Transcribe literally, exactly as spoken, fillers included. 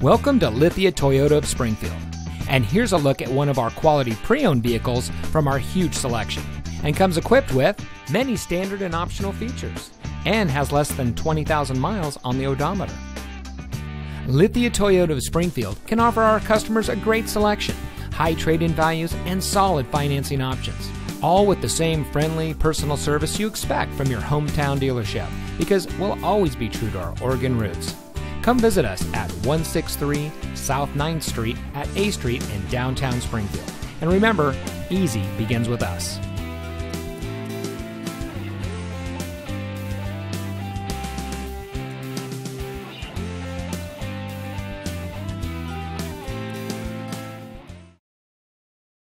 Welcome to Lithia Toyota of Springfield, and here's a look at one of our quality pre-owned vehicles from our huge selection, and comes equipped with many standard and optional features, and has less than twenty thousand miles on the odometer. Lithia Toyota of Springfield can offer our customers a great selection, high trade-in values, and solid financing options, all with the same friendly, personal service you expect from your hometown dealership, because we'll always be true to our Oregon roots. Come visit us at one six three South ninth Street at A Street in downtown Springfield. And remember, easy begins with us.